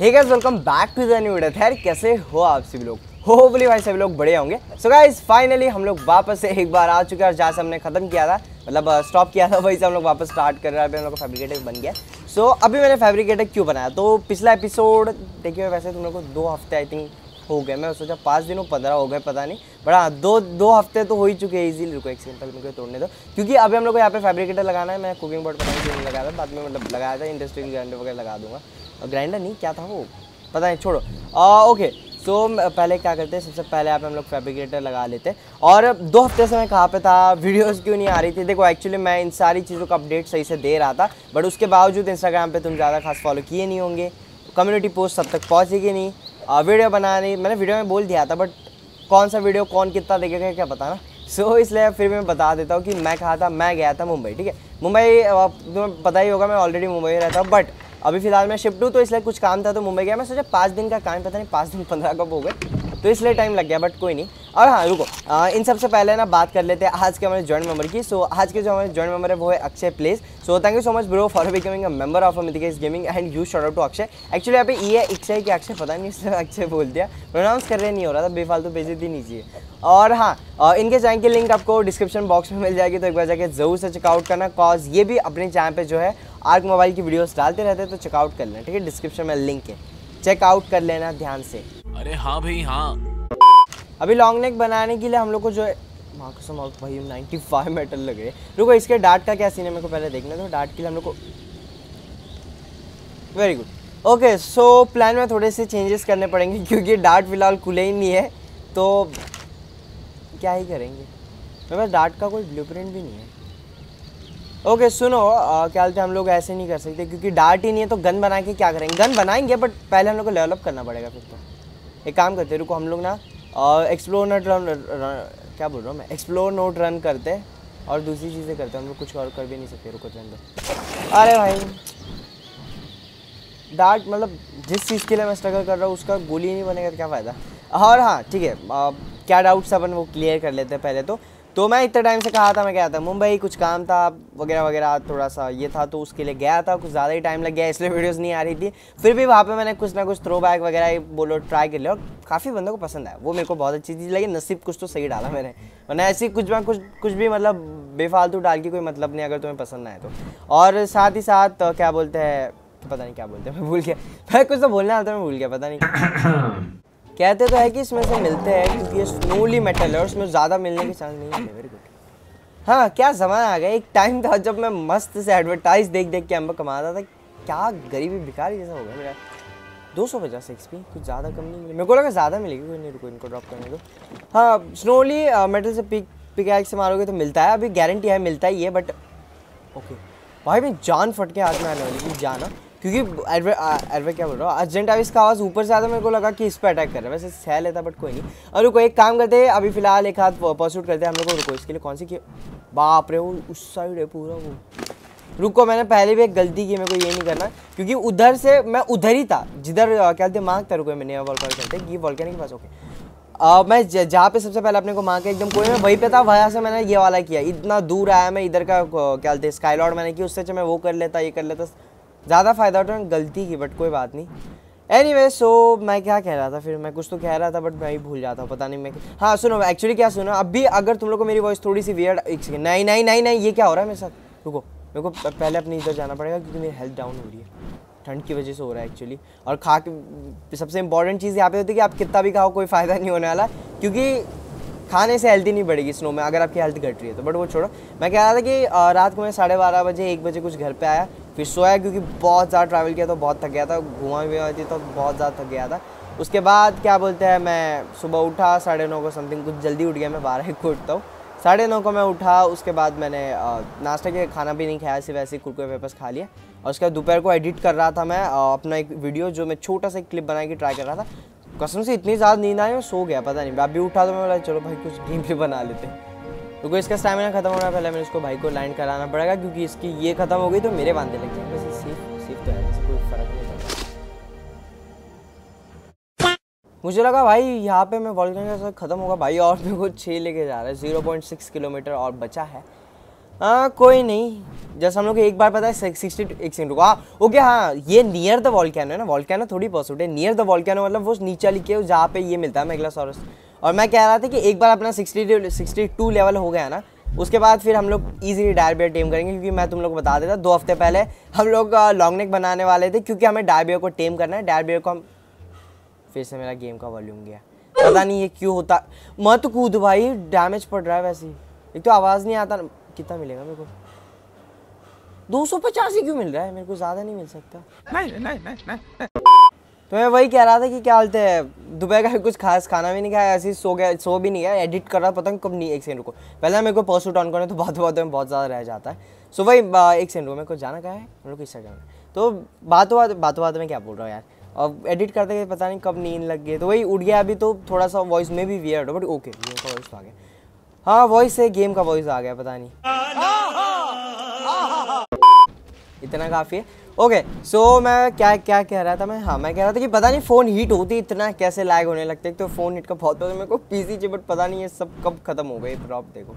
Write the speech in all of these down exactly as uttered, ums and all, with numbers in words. Hey guys, welcome back to the new video. खैर कैसे हो आप सभी लोग? होपफुली भाई सभी लोग बढ़िया होंगे। सो गाइस फाइनली हम लोग वापस से एक बार आ चुके हैं और जहाँ से हमने खत्म किया था, मतलब स्टॉप किया था, वहीं से हम लोग वापस स्टार्ट कर रहे हैं। अभी हम लोग का फैब्रिकेटर बन गया। सो so, अभी मैंने फैब्रिकेटर क्यों बनाया, तो पिछला एपिसोड देखिए, वैसे तुम लोग को दो हफ्ते आई थिंक हो गए, मैं सोचा पाँच दिनों पंद्रह हो गए पता नहीं, बट हाँ दो दो हफ्ते तो हो ही चुके हैं इजीली। रुको एक सिंपल मुझे तोड़ने दो, क्योंकि अभी हम लोग को यहाँ पे फैब्रिकेटर लगाना है। मैं कुकिंग बोर्ड पता नहीं क्यों लगाया था, बाद में मतलब लगाया था, इंडस्ट्रियल ग्राइंडर वगैरह लगा दूंगा। और ग्राइंडर नहीं, क्या था वो पता नहीं, छोड़ो। ओके सो so, पहले क्या करते हैं, सबसे पहले आप हम लोग फैब्रिकेटर लगा लेते हैं। और दो हफ्ते से मैं कहाँ पे था, वीडियोस क्यों नहीं आ रही थी? देखो एक्चुअली मैं इन सारी चीज़ों का अपडेट सही से दे रहा था, बट उसके बावजूद इंस्टाग्राम पे तुम ज़्यादा खास फॉलो किए नहीं होंगे, कम्युनिटी पोस्ट सब तक पहुँचेगी नहीं, वीडियो बनाने मैंने वीडियो में बोल दिया था, बट कौन सा वीडियो कौन कितना देखेगा क्या पता ना। सो so, इसलिए फिर मैं बता देता हूँ कि मैं कहाँ था। मैं गया था मुंबई, ठीक है। मुंबई तुम्हें पता ही होगा, मैं ऑलरेडी मुंबई में रहता हूँ, बट अभी फिलहाल मैं शिफ्ट हूँ, तो इसलिए कुछ काम था तो मुंबई गया। मैं सोचा पाँच दिन का काम, पता नहीं पाँच दिन पंद्रह कब हो गए, तो इसलिए टाइम लग गया, बट कोई नहीं। और हाँ रुको, आ, इन सबसे पहले ना बात कर लेते हैं आज के हमारे जॉइंट मेंबर की। सो आज के जो हमारे जॉइंट मेंबर है वो है Akshay plays. So thank you so much bro for becoming a member of Mythics gaming and you shout out to Akshay. Actually यहाँ पे ये है अक्षय के अक्षय, पता नहीं इसलिए अक्षय बोल दिया, प्रोनाउंस कर रहे नहीं हो रहा था, बेफालतू बेइज्जती नहीं चाहिए। और हाँ, इनके चैनल की लिंक आपको डिस्क्रिप्शन बॉक्स में मिल जाएगी, तो एक बार जाके जरूर से चेकआउट करना, कॉज ये भी अपने चैनल पे जो है आर्क मोबाइल की वीडियोस डालते रहते हैं, तो चेकआउट कर लेना, ठीक है। डिस्क्रिप्शन में लिंक है, चेकआउट कर लेना ध्यान से। अरे हाँ भाई हाँ, अभी लॉन्ग नेक बनाने के लिए हम लोग को जो है भाई नाइन्टी फाइव मेटल लग रहे हैं। रुको इसके डार्ट का क्या सीन है, मेरे को पहले देखना था। डार्ट के लिए हम लोग को very good. Okay so plan में थोड़े से चेंजेस करने पड़ेंगे, क्योंकि डार्ट फिलहाल खुले ही नहीं है, तो क्या ही करेंगे। मेरे पास डार्ट का कोई ब्लूप्रिंट भी नहीं है। ओके okay, सुनो आ, क्या बोलते हैं, हम लोग ऐसे नहीं कर सकते क्योंकि डार्ट ही नहीं है, तो गन बना के क्या करेंगे। गन बनाएंगे बट पहले हम लोग को डेवलप करना पड़ेगा। फिर तो एक काम करते हैं, रुको हम लोग ना एक्सप्लोर नोट रन, रन क्या बोल रहा हूँ मैं, एक्सप्लोर नोट रन करते हैं और दूसरी चीज़ें करते हैं। हम लोग कुछ और कर भी नहीं सकते। रुको चंद, अरे भाई डार्ट मतलब जिस चीज़ के लिए मैं स्ट्रगल कर रहा हूँ उसका गोली ही नहीं बनेगा तो क्या फ़ायदा। और हाँ ठीक है, क्या डाउट्स अपन वो क्लियर कर लेते हैं पहले। तो तो मैं इतने टाइम से कहा था, मैं गया था मुंबई, कुछ काम था वगैरह वगैरह, थोड़ा सा ये था तो उसके लिए गया था। कुछ ज़्यादा ही टाइम लग गया, इसलिए वीडियोस नहीं आ रही थी। फिर भी वहाँ पे मैंने कुछ ना कुछ थ्रो बैक वगैरह बोलो ट्राई कर लिया और काफ़ी बंदों को पसंद आया, वो मेरे को बहुत अच्छी चीज़ लगी। नसीब कुछ तो सही डाला मैंने, मैंने ऐसी कुछ ना कुछ कुछ भी मतलब बेफालतू डाल के कोई मतलब नहीं, अगर तुम्हें पसंद ना आए तो। और साथ ही साथ क्या बोलते हैं, पता नहीं क्या बोलते हैं, मैं भूल गया, मैं कुछ तो बोलना आता है, मैं भूल गया, पता नहीं। कहते तो है कि इसमें से मिलते हैं क्योंकि ये स्नोली मेटल है, उसमें ज़्यादा मिलने के चांस नहीं है। Very good. हाँ क्या ज़माना आ गया, एक टाइम था जब मैं मस्त से एडवर्टाइज देख देख के अंबा कमाता था, क्या गरीबी भिखारी जैसा हो गया मेरा। दो सौ पचास एक्सपी, कुछ ज़्यादा कम नहीं मिली, मेरे को लगा ज़्यादा मिलेगी, कोई नहीं। रुको इनको ड्रॉप करने को। हाँ स्नोली मेटल से पिक पिकैक्स से मारोगे तो मिलता है, अभी गारंटी है मिलता ही है, बट ओके भाई मैं जान फट के हाथ में आने वाली जाना, क्योंकि एडवे एडवे क्या बोल रहा हूँ, अर्जेंट आविस का आवाज़ ऊपर से आता, मेरे को लगा कि इस पर अटैक कर रहा है, वैसे सह लेता बट कोई नहीं। और रुको एक काम करते हैं, अभी फिलहाल एक हाथ परसूट करते हैं हम लोग। रुको इसके लिए कौन सी की, बाप रे वो उस साइड है पूरा वो। रुको मैंने पहले भी एक गलती की, मेरे को ये नहीं करना, क्योंकि उधर से मैं उधर ही था जिधर क्या कहते हैं मांगता। रुको मैंने वॉल कॉल करते हैं कि वॉल कहने के पास। ओके Uh, मैं जहाँ पे सबसे पहले अपने को मांग के एकदम कोई मैं वहीं पे था, वहाँ से मैंने ये वाला किया, इतना दूर आया मैं, इधर का क्या बोलते हैं स्काई लॉर्ड मैंने किया, उससे अच्छा मैं वो कर लेता, ये कर लेता, ज़्यादा फ़ायदा होता। गलती की बट कोई बात नहीं। एनीवे सो मैं क्या कह रहा था, फिर मैं कुछ तो कह रहा था बट मैं ही भूल जाता हूँ, पता नहीं मैं। हाँ सुनो एक्चुअली क्या, सुनो अभी अगर तुम लोग को मेरी वॉइस थोड़ी सी वियर्ड, एक सेकेंड, नहीं नहीं नहीं नहीं ये क्या हो रहा है मेरे साथ। रुको मेरे को पहले अपने इधर जाना पड़ेगा क्योंकि मेरी हेल्थ डाउन हो रही है, ठंड की वजह से हो रहा है एक्चुअली। और खा के सबसे इंपॉर्टेंट चीज़ यहाँ पे होती है कि आप कितना भी खाओ कोई फ़ायदा नहीं होने वाला, क्योंकि खाने से हेल्दी नहीं बढ़ेगी स्नो में, अगर आपकी हेल्थ घट रही है तो। बट वो छोड़ो, मैं कह रहा था कि रात को मैं साढ़े बारह बजे एक बजे कुछ घर पे आया, फिर सोया क्योंकि बहुत ज़्यादा ट्रैवल किया तो बहुत थक गया था, घुमा हुआ थी तो बहुत ज़्यादा थक गया था। उसके बाद क्या बोलते हैं, मैं सुबह उठा साढ़े नौ को समथिंग, कुछ जल्दी उठ गया, मैं बारह को उठता हूँ, साढ़े नौ को मैं उठा। उसके बाद मैंने नाश्ता के खाना भी नहीं खाया, सिर्फ ऐसे ही कुरकुरे पेपर्स खा लिया। और उसके बाद दोपहर को एडिट कर रहा था मैं अपना एक वीडियो, जो मैं छोटा सा क्लिप बना के ट्राई कर रहा था। कसम से इतनी ज़्यादा नींद आई मैं सो गया, पता नहीं अभी उठा तो मैं बोला चलो भाई कुछ गेम भी बना लेते हैं। क्योंकि इसका स्टैमिना खत्म होना, पहले मैंने इसको भाई को लैंड कराना पड़ेगा, क्योंकि इसकी ये खत्म हो गई तो मेरे बांधे लग जाएंगे। वैसे सेफ सेफ तो है, वैसे कोई फर्क नहीं पड़ता। मुझे लगा भाई यहाँ पे मैं वॉल्केनो का खत्म होगा भाई, और मेरे को छः लेके जा रहा है, जीरो पॉइंट सिक्स किलोमीटर और बचा है। हाँ कोई नहीं, जैसे हम लोग एक बार पता है सिक्सटी एक सेकेंड रुको। हाँ ओके, हाँ ये नियर द वॉल्केनो है ना, वॉल्केनो थोड़ी पॉसिबल है, नियर द वॉल्केनो मतलब वो नीचा लिखे हो जहाँ पे ये मिलता है मेगलोसॉरस। और मैं कह रहा था कि एक बार अपना सिक्सटी सिक्सटी टू लेवल हो गया ना, उसके बाद फिर हम लोग ईजिली डायरबियर टेम करेंगे, क्योंकि मैं तुम लोग को बता देता दो हफ्ते पहले हम लोग लॉन्गनेक बनाने वाले थे, क्योंकि हमें डायरबियर को टेम करना है। डायरबियर को हम फिर से मेरा गेम का वॉल्यूम गया, पता नहीं ये क्यों होता। मत कूद भाई, डैमेज पड़ रहा है। वैसे एक तो आवाज़ नहीं आता। कितना मिलेगा मेरे को? दो सौ पचास ही क्यों मिल रहा है मेरे को? ज़्यादा नहीं मिल सकता। नहीं नहीं नहीं नहीं। तो मैं वही कह रहा था कि क्या बोलते हैं, दोपहर का कुछ खास खाना भी नहीं खाया, ऐसे ही सो गया, सो भी नहीं गया, एडिट कर रहा पता नहीं कब। नहीं एक सेकंड रुको, पहले मेरे को परसूट ऑन करना, तो बात बातों में बहुत ज़्यादा रह जाता है। सो वही एक सेकंड रुको, मेरे को जाना क्या है, मेरे को इस साइड जाना। तो बातों बात बातों बातों में क्या बोल रहा हूँ यार, और एडिट करते हुए पता नहीं कब नींद लग गई, तो वही उठ गया। अभी तो थोड़ा सा वॉइस में भी वियर्ड हो, बट ओके गेम का वॉइस आ गया। हाँ वॉइस है, गेम का वॉइस आ गया, पता नहीं, इतना काफ़ी है। ओके सो मैं क्या क्या कह रहा था मैं, हाँ मैं कह रहा था कि पता नहीं फ़ोन हीट होती इतना कैसे लैग होने लगते हैं, तो फ़ोन हीट का बहुत तो मेरे को पीसी चाहिए, बट पता नहीं ये सब कब खत्म हो गए। प्रॉप देखो,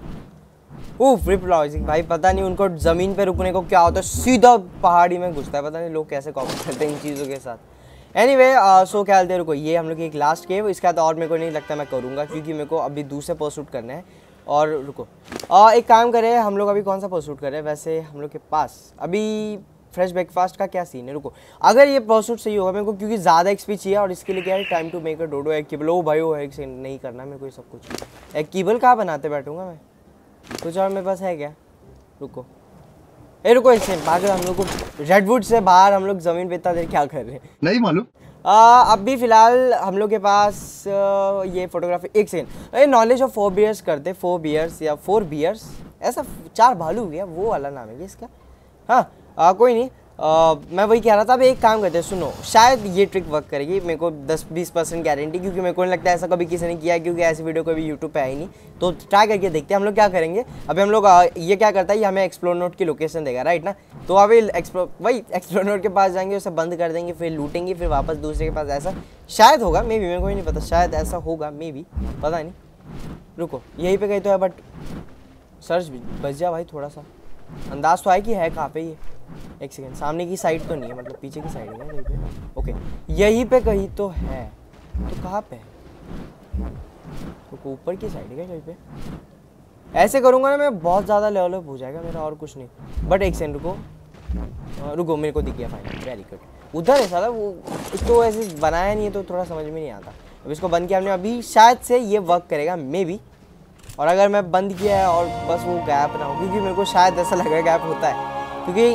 वो फ्लिप लॉजिक भाई, पता नहीं उनको ज़मीन पे रुकने को क्या होता है, सीधा पहाड़ी में घुसता है, पता नहीं लोग कैसे कॉपी करते हैं इन चीज़ों के साथ। एनीवे सो क्या देर को ये हम लोग की एक लास्ट गेम, इसका तो और मेरे को नहीं लगता मैं करूँगा, क्योंकि मेरे को अभी दूसरे परसूट करना है। और रुको uh, एक काम करें हम लोग, अभी कौन सा परसूट करें? वैसे हम लोग के पास अभी फ्रेश ब्रेकफास्ट का क्या सीन है? रुको, अगर ये परसूट सही होगा मेरे को, क्योंकि ज़्यादा एक्सपी चाहिए, और इसके लिए क्या है time to make a dodo egg cable. ओ भाई वो एग से नहीं करना मेरे को ये सब कुछ। एग केबल कहाँ बनाते बैठूंगा मैं? कुछ और मेरे पास है क्या? रुको ए रुको एक सेकंड, बाकी हम लोग को रेडवुड से बाहर हम लोग ज़मीन पे इतना देर क्या कर रहे हैं नहीं मालूम। अभी फ़िलहाल हम लोग के पास आ, ये फोटोग्राफी एक सेकंड, ये नॉलेज ऑफ फोर बियर्स करते, फोर बियर्स या फोर बियर्स ऐसा, चार भालू गया वो वाला नाम है इसका। हाँ आ, कोई नहीं, आ, मैं वही कह रहा था। अब एक काम करते हैं, सुनो शायद ये ट्रिक वर्क करेगी, मेरे को दस बीस परसेंट गारंटी, क्योंकि मेरे को नहीं लगता ऐसा कभी किसी ने किया, क्योंकि ऐसी वीडियो कभी यूट्यूब पे आई नहीं। तो ट्राई करके देखते हैं। हम लोग क्या करेंगे अभी, हम लोग ये क्या करता है, ये हमें एक्सप्लोर नोट की लोकेशन देगा राइट ना, तो अभी एक्सप्लो वही एक्सप्लोर नोट के पास जाएंगे, उसे बंद कर देंगे, फिर लूटेंगे, फिर वापस दूसरे के पास। ऐसा शायद होगा, मे बी, मेरे को नहीं पता, शायद ऐसा होगा मे बी, पता नहीं। रुको यहीं पर कहीं तो है, बट सर्च बच जा भाई, थोड़ा सा अंदाज़ तो आए कि है कहाँ पे ये। एक सेकेंड, सामने की साइड तो नहीं है, मतलब पीछे की साइड है कहीं पे। ओके यहीं पे कहीं तो है, तो कहाँ पे? तो ऊपर की साइड है कहीं पे। ऐसे करूँगा ना मैं, बहुत ज़्यादा लेवल अप हो जाएगा मेरा, और कुछ नहीं। बट एक सेकेंड रुको, रुको मेरे को दिख गया फाइनल, वेरी गुड। उधर है साला वो, इसको ऐसे बनाया नहीं है तो थोड़ा समझ में नहीं आता। अब इसको बंद किया हमने, अभी शायद से ये वर्क करेगा मे बी, और अगर मैं बंद किया है और बस वो गैप ना हो, क्योंकि मेरे को शायद ऐसा लग रहा है गैप होता है, क्योंकि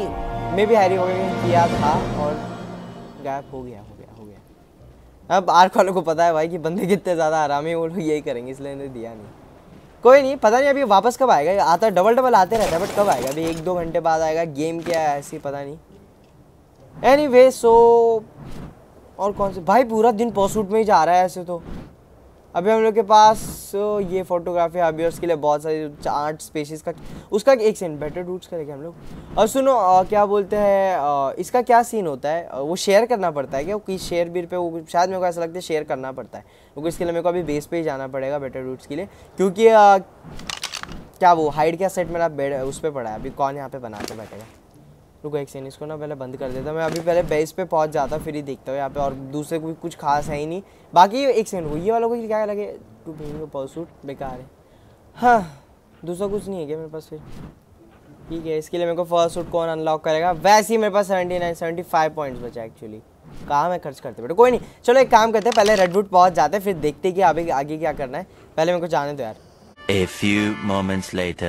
मैं भी हैरी हो गया किया था और गैप हो गया हो गया हो गया। अब आर्क वालों को पता है भाई कि बंदे कितने ज़्यादा आरामी, वो लोग यही करेंगे, इसलिए इन्हें दिया नहीं। कोई नहीं, पता नहीं अभी वापस कब आएगा, आता डबल डबल आते रहता है, बट कब आएगा? अभी एक दो घंटे बाद आएगा, गेम क्या है ऐसी पता नहीं। एनीवे सो और कौन से भाई, पूरा दिन परसूट में ही जा रहा है ऐसे तो। अभी हम लोग के पास ये फोटोग्राफी अभी उसके लिए बहुत सारी आर्ट स्पेशीज़ का, उसका एक सीन बेटर रूट्स करेंगे हम लोग। और सुनो आ, क्या बोलते हैं आ, इसका क्या सीन होता है, आ, वो शेयर करना पड़ता है क्या? कि शेयर भी पे वो शायद मेरे को ऐसा लगता है शेयर करना पड़ता है, क्योंकि इसके लिए मेरे को अभी बेस पे ही जाना पड़ेगा बेटर रूट्स के लिए, क्योंकि आ, क्या वो हाइड का सेट मेरा बेड उस पर पड़ा है। अभी कौन यहाँ पर बना के बैठेगा? रुको एक सेकंड, इसको ना पहले बंद कर देता मैं, अभी पहले बेस पे पहुंच जाता फिर ही देखता हूँ यहाँ पे, और दूसरे को कुछ खास है ही नहीं। बाकी एक सेकंड हुई ये वालों को क्या लगे टू भींग परसूट बेकार है। हाँ दूसरा कुछ नहीं है क्या मेरे पास? फिर ठीक है, इसके लिए मेरे को फर्स्ट सूट कौन अनलॉक करेगा? वैसे ही मेरे पास seventy nine seventy five points बचा एक्चुअली, कहाँ मैं खर्च करते बेटा। कोई नहीं, चलो एक काम करते हैं, पहले रेडवुड पहुँच जाते हैं, फिर देखते कि आगे आगे क्या करना है। पहले मेरे को जाने दो यार। A few moments later.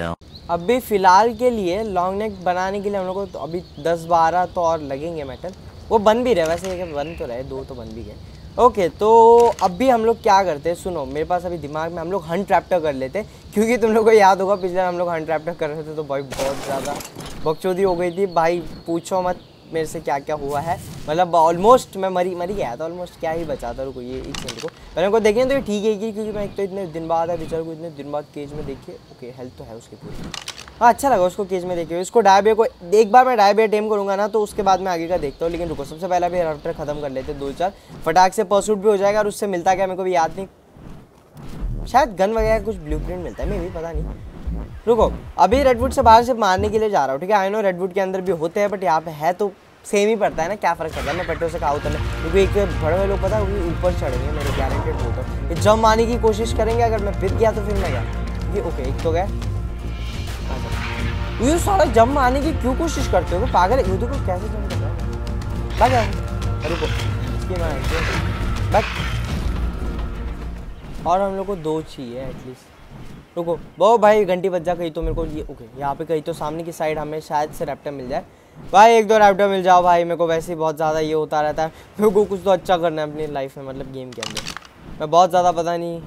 अभी फ़िलहाल के लिए लॉन्ग नेक बनाने के लिए हम लोगों को तो अभी दस बारह तो और लगेंगे मेटल, वो बन भी रहे वैसे, बन तो रहे, दो तो बन भी गए। ओके तो अभी हम लोग क्या करते हैं, सुनो मेरे पास अभी दिमाग में, हम लोग हंट रैप्टर कर लेते हैं, क्योंकि तुम लोग को याद होगा पिछले हम लोग हंट रैप्टर कर रहे थे तो भाई बहुत ज़्यादा बकचोदी हो गई थी भाई, पूछो मत मेरे से क्या क्या हुआ है, मतलब ऑलमोस्ट मैं मरी मरी गया था, ऑलमोस्ट क्या ही बचाता। रुको ये एक सेकंड को मैंने उनको देखें तो ये ठीक है कि, क्योंकि मैं एक तो इतने दिन बाद है बेचारे को, इतने दिन बाद केज में देखिए। ओके हेल्थ तो है उसके पूरी, हाँ अच्छा लगा उसको केज में देखिए। इसको डायबिया को एक बार मैं डायबिया टेम करूँगा ना, तो उसके बाद मैं आगे का देखता हूँ, लेकिन रुको सबसे पहले भी रफ्टर ख़त्म कर लेते दो चार, फटाक से परसूट भी हो जाएगा। और उससे मिलता क्या मेरे को भी याद नहीं, शायद गन वगैरह कुछ ब्लू प्रिंट मिलता है मैं भी, पता नहीं। रुको, अभी रेडवुड से बाहर से मारने के लिए जा रहा हूँ, ठीक है। आई नो रेडवुड के अंदर भी होते हैं, बट यहाँ पे है तो सेम ही पड़ता है ना, क्या फर्क पड़ता है। मैं पेट्रो से कहा उतरने, क्योंकि एक बड़े बड़े लोग पता है ऊपर चढ़ेंगे, मेरे गारंटेड होता है। जब मारने की कोशिश करेंगे, अगर मैं पिट गया तो फिर मैं गया। ये ओके, एक तो गए। यू सारा जब मारने की क्यों कोशिश करते हो पागल, यू देखो कैसे जम कर रहा है। रुको, बट और हम लोग को दो चाहिए एटलीस्ट। रुको, वो भाई घंटी बज जा कहीं तो मेरे को। ये ओके, यहाँ पे कहीं तो सामने की साइड हमें शायद से रैप्टर मिल जाए। भाई एक दो रैप्टर मिल जाओ भाई, मेरे को वैसे ही बहुत ज़्यादा ये होता रहता है। मेरे को कुछ तो अच्छा करना है अपनी लाइफ में, मतलब गेम के अंदर। मैं बहुत ज़्यादा पता नहीं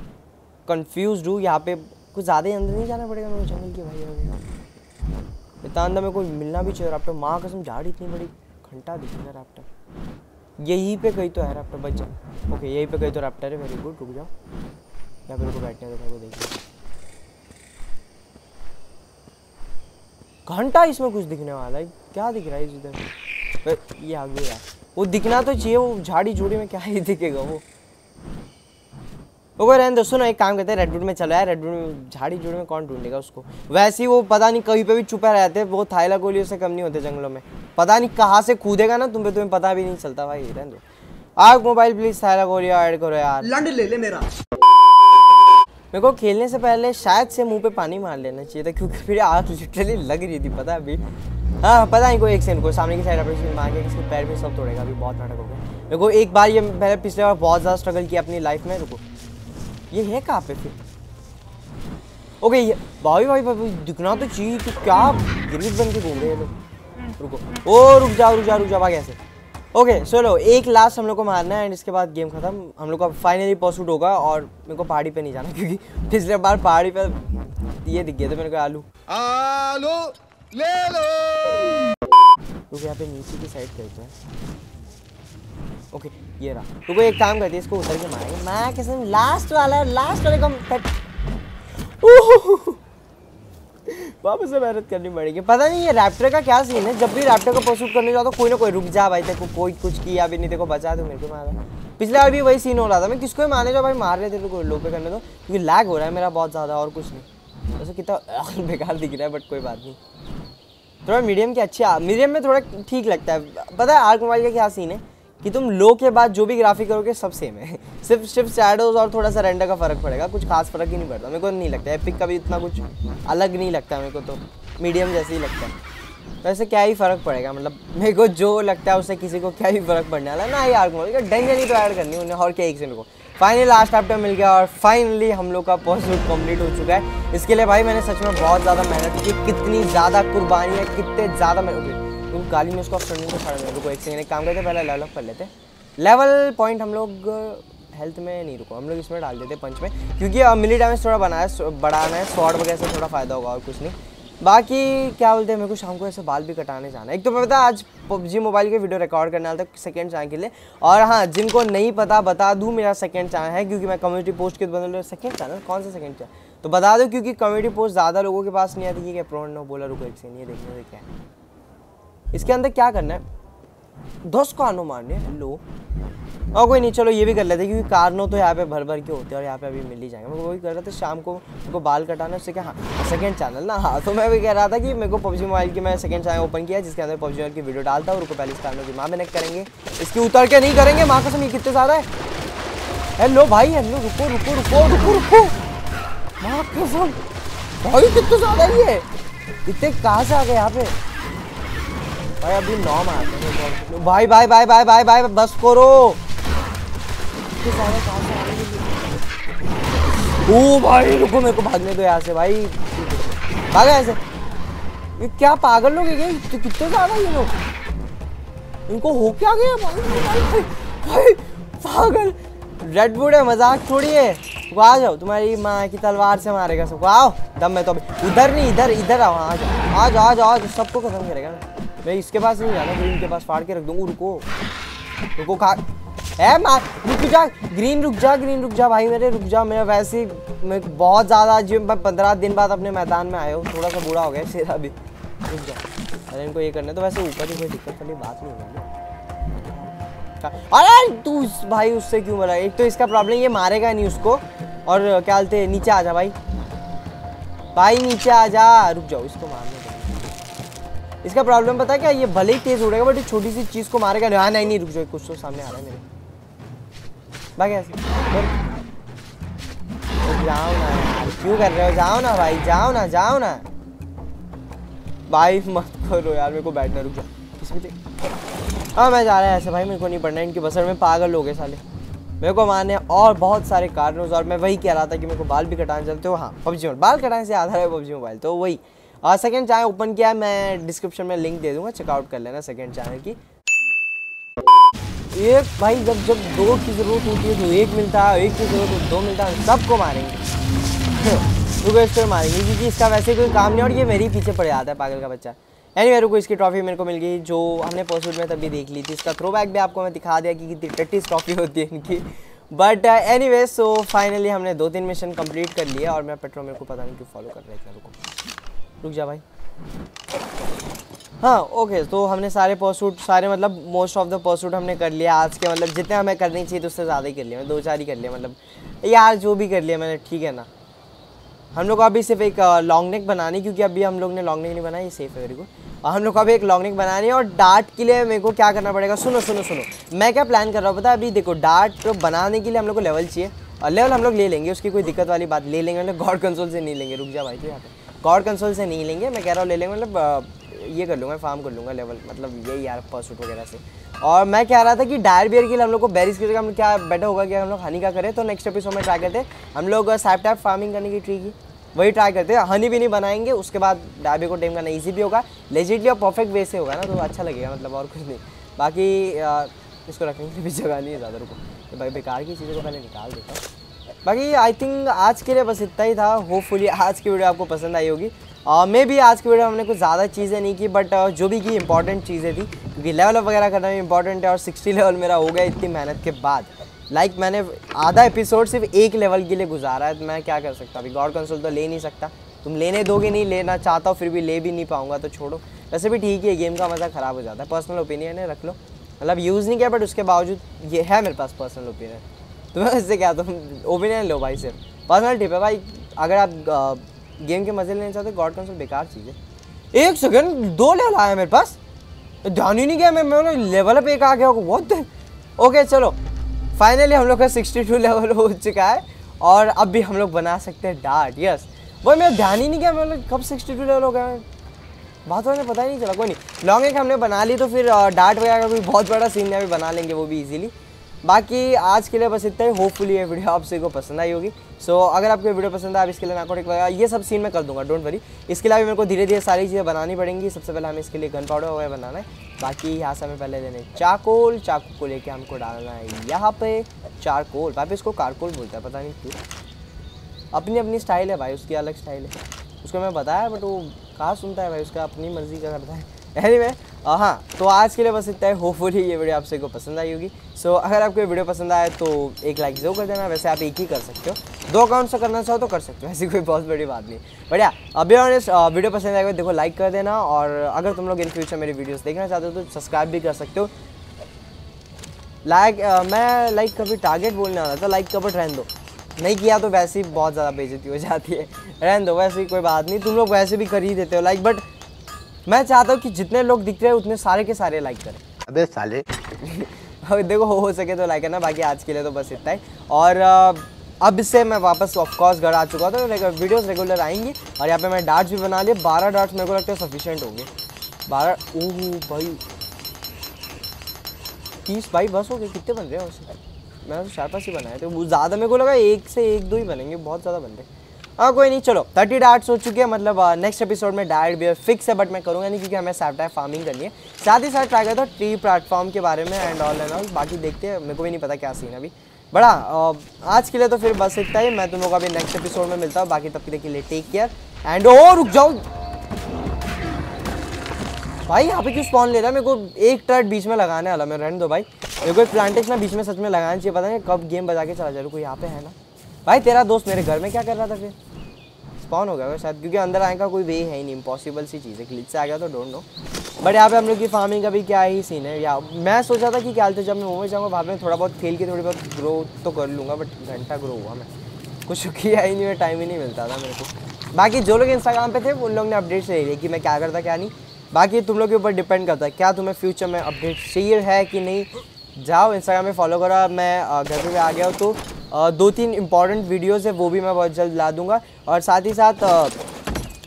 कन्फ्यूज हूँ। यहाँ पे कुछ ज़्यादा ही अंदर नहीं जाना पड़ेगा मेरे को जंगल के, भाई इतना अंदर मेरे को मिलना भी चाहिए रैप्टर। माँ कसम झाड़ इतनी बड़ी घंटा दिखी ना रैप्टर। यहीं पर कहीं तो है रैप्टर, बच जाओ। ओके यहीं पर कहीं तो रैप्टर है, वेरी गुड। रुक जाओ, या मेरे को बैठने दो, मेरे को देखिए घंटा। इसमें कुछ दिखने वाला है क्या? दिख रहा है इधर, ये आ गया। वो दिखना तो चाहिए, वो झाड़ी झूड़ी में क्या ही दिखेगा वो। ओके रहने दो, सुनो एक काम करते हैं, रेडवुड में चला है। रेडवुड में झाड़ी झूड़ी में कौन ढूंढेगा उसको? वैसे ही वो पता नहीं कहीं पे भी छुपा रहते हैं। वो थायला गोलियों से कम नहीं होते जंगलों में, पता नहीं कहाँ से कूदेगा ना तुम्हें, तुम्हें पता भी नहीं चलता भाई। रहने दो, आर्क मोबाइल प्लीज थायला गोलिया ऐड करो यार। लंड ले ले मेरा। मेरे को खेलने से पहले शायद से मुंह पे पानी मार लेना चाहिए था, क्योंकि फिर आग लिटरली लग रही थी पता अभी। हाँ पता नहीं, कोई एक सेकंड को सामने की साइड अपने मार के इसके पैर में सब तोड़ेगा। अभी बहुत नाटक हो गया मेरे को। एक बार ये पहले पिछले बार बहुत ज़्यादा स्ट्रगल किया अपनी लाइफ में। रुको, ये है कहाँ पे फिर? ओके भाभी भाभी भाभी दिखना तो चाहिए कि क्या गरीब बन के घूम रहे हैं लोग। रुको, ओ रुक जाओ रुक जाओ रुक जाओ कैसे? ओके चलो, एक लास्ट हम लोग को मारना है एंड इसके बाद गेम खत्म। हम लोग का फाइनली पॉसूट होगा। और मेरे को पहाड़ी पे नहीं जाना, क्योंकि पिछले बार पहाड़ी पे ये दिख गए थे मेरे को। आलू आलू ले लो। रुको यहाँ पे नीचे की साइड करते हैं। ओके ये रहा। रुको एक काम करते हैं, इसको उतर के मारेंगे। मैं कैसे लास्ट वाला लास्ट वाले को वापस से मेहनत करनी पड़ेगी। पता नहीं ये रैप्टर का क्या सीन है, जब भी रैप्टर का परसूट करने जाओ तो कोई ना कोई रुक जा भाई। देखो कोई कुछ किया भी नहीं, देखो बचा दो मेरे को मारा। पिछले बार भी वही सीन हो रहा था। मैं किसको मारने जाओ भाई, मार रहे थे तो कोई लोग पे करने दो, क्योंकि लैग हो रहा है मेरा बहुत ज़्यादा और कुछ नहीं। वैसे कितना बेकार दिख रहा है, बट कोई बात नहीं। थोड़ा मीडियम की अच्छी, मीडियम में थोड़ा ठीक लगता है। पता है आर्क मोबाइल का क्या सीन है कि तुम लो के बाद जो भी ग्राफिक करोगे सब सेम है, सिर्फ सिर्फ शैडोज और थोड़ा सा रेंडर का फर्क पड़ेगा, कुछ खास फर्क ही नहीं पड़ता। मेरे को नहीं लगता एपिक का भी इतना कुछ अलग नहीं लगता, मेरे को तो मीडियम जैसे ही लगता है। वैसे क्या ही फर्क पड़ेगा, मतलब मेरे को जो लगता है उससे किसी को क्या ही फर्क पड़ने वाला ना। यार डेंजर ही तो ऐड करनी उन्हें, और क्या। एक से मेरे को फाइनली लास्ट रैप्टर मिल गया और फाइनली हम लोग का पॉसिट कम्प्लीट हो चुका है। इसके लिए भाई मैंने सच में बहुत ज़्यादा मेहनत की, कितनी ज़्यादा कुर्बानी है, कितने ज़्यादा मेहनत। गाली में उसको फ्रेंड को छाड़ देंगे। रुको एक सेकंड, एक काम करते हैं, पहले लेवल अप कर लेते हैं। लेवल पॉइंट हम लोग हेल्थ में नहीं, रुको हम लोग इसमें डाल देते हैं पंच में, क्योंकि मिली डैमेज थोड़ा बनाया बढ़ाना है। शॉर्ट वगैरह से थोड़ा फायदा होगा और कुछ नहीं। बाकी क्या बोलते हैं, मेरे को शाम को ऐसे बाल भी कटाने जाना है। एक तो पता आज पबजी मोबाइल के वीडियो रिकॉर्ड करने वाला था सेकंड चैनल के लिए। और हाँ जिनको नहीं पता बता दूँ, मेरा सेकंड चैनल है, क्योंकि मैं कम्युनिटी पोस्ट के बदल सेकंड चैनल कौन सा सेकंड चैनल तो बता दो, क्योंकि कम्युनिटी पोस्ट ज़्यादा लोगों के पास नहीं आती। ये प्रोन ने बोला, रुको एक सेकंड, ये देखने से क्या है इसके अंदर क्या करना है। दस कार्नो मारने लो और कोई नहीं, चलो ये भी कर लेते हैं, क्योंकि कार्नो तो यहाँ पे भर भर के होते हैं और यहाँ पे अभी मिल ही जाएंगे। मैं वही कर रहा था शाम को उनको बाल कटाना, उससे क्या। हाँ सेकंड चैनल ना, हाँ तो मैं भी कह रहा था कि मेरे को पबजी मोबाइल की मैं सेकंड चैनल ओपन किया, जिसके अंदर पबजी मोबाइल की वीडियो डालता हूँ। उनको पहले इस कार्नो की माँ में नेक्ट करेंगे, इसकी उतर के नहीं करेंगे। माँ कसम ये कितने ज़्यादा है। हेलो भाई हेलो, रुको रुको रुको रुको रुको, माँ कसम भाई कितने ज़्यादा ही है, इतने कहाँ से आ गए यहाँ पे भाई। अभी नौ मारते हैं भाई भाई भाई भाई भाई भाई बस करो। ओ भाई रुको, मेरे को भागने दो यहाँ से भाई, भागो यहाँ से। ये क्या पागल लोग है, कितने ज़्यादा ये लोग, इनको हो क्या गया भाई? भाई पागल रेडवुड है, मजाक छोड़िए। आ जाओ, तुम्हारी माँ की तलवार से मारेगा सबको। आओ दम में तो अभी इधर नहीं, इधर इधर आओ। आ जाओ आ जाओ आ जाओ, सबको खत्म करेगा। मैं इसके पास नहीं जाना, ग्रीन के पास फाड़ के रख दूंगा। रुको रुको खा ए मार, रुक जा ग्रीन, रुक जा ग्रीन, रुक जा भाई मेरे, रुक जा। मैं वैसे मैं बहुत ज़्यादा जिम पर पंद्रह दिन बाद अपने मैदान में आया हूँ, थोड़ा सा बूढ़ा हो गया शेरा भी। रुक जा, अरे इनको ये करना तो वैसे ऊपर ही कोई दिक्कत वाली बात नहीं होगी। अरे तू भाई उससे क्यों बोला? एक तो इसका प्रॉब्लम ये मारेगा नहीं उसको, और क्या बोलते नीचे आ जा भाई। भाई नीचे आ जा। रुक जाओ, इसको मारने दो। इसका प्रॉब्लम पता है क्या, ये भले ही तेज उड़ेगा बट छोटी सी चीज को मारेगा। हाँ नहीं नहीं रुक जाओ, कुछ तो सामने आ रहा है मेरे। भाई तो जाओ ना, क्यों कर रहे हो, जाओ ना भाई, जाओ ना जाओ ना भाई, मत करो यार, मेरे को बैठना। रुक जाओ इसमें देख। हाँ मैं जा रहा है ऐसे भाई, मेरे को नहीं पढ़ना इनके बसर में। पागल हो गए साले, मेरे को माने और बहुत सारे कारणों। और मैं वही कह रहा था कि मेरे को बाल भी कटाने चलते हो। हाँ पबजी मोबाइल, बाल कटाने से आधार है पबजी मोबाइल। तो वही सेकंड चैनल ओपन किया है, मैं डिस्क्रिप्शन में लिंक दे दूंगा, चेकआउट कर लेना सेकंड चैनल की। एक भाई जब जब दो की जरूरत होती है तो एक मिलता है, एक की जरूरत होती है दो मिलता है। सबको मारेंगे, रुको इसको मारेंगे क्योंकि इसका वैसे कोई काम नहीं और ये मेरे ही पीछे पड़ जाता है, पागल का बच्चा। एनीवे रुको, इसकी ट्रॉफी मेरे को मिल गई जो हमने परसूट में तभी देख ली थी। इसका थ्रोबैक भी आपको मैं दिखा दिया कि कितनी टट्टीस ट्रॉफी होती है इनकी। बट एनीवे सो फाइनली हमने दो तीन मिशन कंप्लीट कर लिए। और मैं पेट्रो मेरे को पता नहीं क्यों फॉलो कर रहा है। रुको रुक जा भाई। हाँ ओके, तो हमने सारे परसूट सारे मतलब मोस्ट ऑफ द परसूट हमने कर लिया आज के। मतलब जितने हमें करनी चाहिए तो उससे ज़्यादा ही कर लिया, मैं दो चार ही कर लिया। मतलब यार जो भी कर लिया मैंने, ठीक है ना। हम लोग को अभी सिर्फ एक लॉन्ग नेक बनानी, क्योंकि अभी हम लोग ने लॉन्ग नेक नहीं बनाई, सेफ है मेरे को। और हम लोग को अभी एक लॉन्ग नेक बनानी है। और डार्ट के लिए मेरे को क्या करना पड़ेगा, सुनो सुनो सुनो मैं क्या प्लान कर रहा हूँ पता है। अभी देखो डार्ट बनाने के लिए हम लोग को लेवल चाहिए, और लेवल हम लोग ले लेंगे, उसकी कोई दिक्कत वाली बात ले लेंगे। मतलब गॉड कंसोल से नहीं लेंगे। रुक जा भाई, तो यहाँ पर गॉड कंसोल से नहीं लेंगे, मैं कह रहा हूँ ले लेंगे। मतलब ये कर लूँगा, फार्म कर लूँगा लेवल, मतलब यही यार परसूट वगैरह से। और मैं कह रहा था कि डायर बियर के लिए हम लोग को बेरीज की जगह हम लोग क्या बेटर होगा कि हम लोग हनी का करें। तो नेक्स्ट एपिसोड में ट्राई करते हैं हम लोग सैप टैप फार्मिंग करने की ट्री की, वही ट्राई करते हैं। हनी भी नहीं बनाएंगे, उसके बाद डायर बियर को टेम करना ईजी भी होगा, लेजिटली और परफेक्ट वे से होगा ना, तो अच्छा लगेगा। मतलब और कुछ नहीं, बाकी इसको रखने की भी जगह नहीं है ज़्यादा। रुको तो भाई बेकार की चीज़ों को पहले निकाल देता हूँ। बाकी आई थिंक आज के लिए बस इतना ही था। होपफुली आज की वीडियो आपको पसंद आई होगी। मे भी आज की वीडियो हमने कुछ ज़्यादा चीज़ें नहीं की, बट uh, जो भी की इंपॉर्टेंट चीज़ें थी, क्योंकि लेवल अप वगैरह करना भी इंपॉर्टेंट है। और सिक्सटी लेवल मेरा हो गया इतनी मेहनत के बाद। लाइक like, मैंने आधा एपिसोड सिर्फ एक लेवल के लिए गुजारा है, तो मैं क्या कर सकता। अभी गॉड कंसोल तो ले नहीं सकता, तुम लेने दोगे नहीं, लेना चाहता हो फिर भी ले भी नहीं पाऊंगा, तो छोड़ो। वैसे भी ठीक है, गेम का मज़ा ख़राब हो जाता है। पर्सनल ओपिनियन है, रख लो। मतलब यूज़ नहीं किया बट उसके बावजूद ये है मेरे पास पर्सनल ओपिनियन। तो मैं इससे क्या, तुम ओपिनियन लो भाई, सिर्फ पर्सनल टिप है भाई। अगर आप गेम के मजे लेना चाहते हो, गॉड कंसोल बेकार चीज़ है। एक सेकंड, दो लेवल आया मेरे पास, ध्यान ही नहीं गया मैं मैं लेवल पे एक आ गया। बहुत ओके, चलो फाइनली हम लोग का सिक्सटी टू लेवल हो चुका है। और अब भी हम लोग बना सकते हैं डार्ट। यस वो मेरा ध्यान ही नहीं गया मैं कब सिक्सटी टू लेवल हो गया, बात होने पता ही नहीं चला। कोई नहीं, लॉन्ग एक हमने बना ली, तो फिर डार्ट वगैरह का कोई बहुत बड़ा सीन भी बना लेंगे, वो भी ईजिली। बाकी आज के लिए बस इतना ही। होपफुली ये वीडियो आप सभी को पसंद आई होगी। सो so, अगर आपको वीडियो पसंद आए, आप इसके लिए नाकोटिक वगैरह ये सब सीन मैं कर दूंगा, डोंट वरी। इसके लिए मेरे को धीरे धीरे सारी चीज़ें बनानी पड़ेंगी। सबसे पहले हमें इसके लिए गन पाउडर वगैरह बनाना है। बाकी यहाँ से हमें पहले देने चारकोल, चाकू को लेके हमको डालना है यहाँ पे चारकोल। भाई इसको कारकोल बोलता है, पता नहीं क्यों, अपनी अपनी स्टाइल है भाई, उसकी अलग स्टाइल है। उसको मैं बताया बट वो कहाँ सुनता है भाई, उसका अपनी मर्जी का करता है। एनीवे हाँ, तो आज के लिए बस इतना है। होपफुली ये वीडियो आप सबको पसंद आई होगी। सो so, अगर आपको ये वीडियो पसंद आए तो एक लाइक जरूर कर देना। वैसे आप एक ही कर सकते हो, दो अकाउंट से करना चाहो तो कर सकते हो, ऐसी कोई बहुत बड़ी बात नहीं। बढ़िया, अभी और वीडियो पसंद आएगा देखो, लाइक कर देना। और अगर तुम लोग इन फ्यूचर मेरी वीडियोज़ देखना चाहते हो तो सब्सक्राइब भी कर सकते हो। लाइक मैं लाइक कभी टारगेट बोलने वाला था, लाइक कभी रहने दो, नहीं किया तो वैसे ही बहुत ज़्यादा बेइज्जती हो जाती है। रहने दो, वैसे ही कोई बात नहीं, तुम लोग वैसे भी कर ही देते हो लाइक। बट मैं चाहता हूँ कि जितने लोग दिख रहे हैं उतने सारे के सारे लाइक करें। अबे साले देखो, हो हो सके तो लाइक करना। बाकी आज के लिए तो बस इतना ही। और अब से मैं वापस ऑफकोर्स घर आ चुका था, तो वीडियोस रेगुलर आएंगी। और यहाँ पे मैं डार्ट्स भी बना लिए, बारह डार्ट्स मेरे को लगता है सफिशेंट होंगे। बारह ओह भाई, तीस भाई बस हो गए। कितने बन रहे हैं उससे, मैंने चार पाँच ही बनाए थे, वो ज़्यादा मेरे को लगा एक से एक दो ही बनेंगे, बहुत ज़्यादा बन रहे हैं। हाँ कोई नहीं, चलो थर्टी डार्ट्स हो चुके हैं। मतलब नेक्स्ट एपिसोड में डायर बियर फिक्स है, बट मैं करूँगा नहीं क्योंकि हमें सैप टाइप फार्मिंग करनी है। साथ ही साथ ट्राई करता हूँ ट्री प्लेटफॉर्म के बारे में एंड ऑल एंड ऑल। बाकी देखते हैं, मेरे को भी नहीं पता क्या सीन है अभी बड़ा। आज के लिए तो फिर बस इतना ही। मैं तुम लोग अभी नेक्स्ट एपिसोड में मिलता हूँ। बाकी तब तक के लिए टेक केयर एंड ओ रुक जाओ भाई, यहाँ पे क्यों स्पॉन ले रहा है। मेरे को एक टर्ट बीच में लगाने वाला, मैं रहने दो भाई। मेरे को एक प्लांटेक्स ना बीच में सच में लगाना चाहिए, पता नहीं कब गेम बजा के चला जा रहा। कोई यहाँ पे है ना भाई, तेरा दोस्त मेरे घर में क्या कर रहा था, फिर स्पॉन हो गया शायद, क्योंकि अंदर आने का कोई वे है ही नहीं, इम्पॉसिबल सी चीज़ है। ग्लिच से आ गया तो डोंट नो। बट यहाँ पे हम लोग की फार्मिंग का भी क्या ही सीन है। या मैं सोचा था कि क्या हालत है, जब मैं मुंबई जाऊँगा वहाँ पे थोड़ा बहुत खेल के थोड़ी बहुत ग्रो तो कर लूँगा, बट घंटा ग्रो हुआ मैं कुछ किया ही नहीं, टाइम ही नहीं मिलता था मेरे को। बाकी जो लोग इंस्टाग्राम पे थे उन लोग ने अपडेट्स ले लिए कि मैं क्या करता क्या नहीं, बाकी तुम लोग के ऊपर डिपेंड करता है क्या तुम्हें फ्यूचर में अपडेट चाहिए है कि नहीं। जाओ इंस्टाग्राम में फॉलो करो। मैं घर पर आ गया हूँ तो दो तीन इंपॉर्टेंट वीडियोज़ है वो भी मैं बहुत जल्द ला दूँगा और साथ ही साथ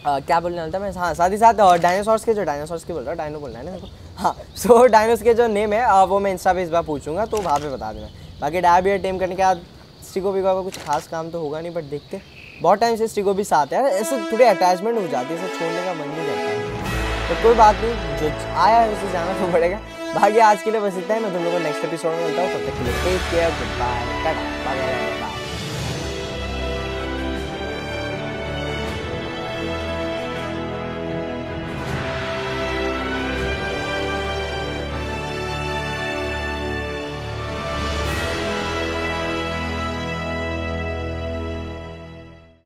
Uh, क्या बोलने वाला था मैं, हाँ साथ ही साथ डायनासॉर्स के जो डायनासॉर्स के बोल रहा हूँ डायनो बोलना है ना तो, हाँ सो so, डायनोस के जो नेम है uh, वो मैं इंस्टा पे इस बार पूछूंगा तो वहाँ पे बता देना। बाकी डायबियर टेम करने के बाद स्टिको बिगो का कुछ खास काम तो होगा नहीं, बट देखते। बहुत टाइम से स्टिको भी साथ है, ऐसे थोड़ी अटैचमेंट हो जाती है, इसे छोड़ने का मन नहीं करता, तो कोई बात नहीं, जो आया है उसे जाना तो पड़ेगा। बाकी आज के लिए बस इतना ही, मैं तुम लोगों को नेक्स्ट एपिसोड में मिलता हूँ, तब तक के लिए take care, good bye, Tata.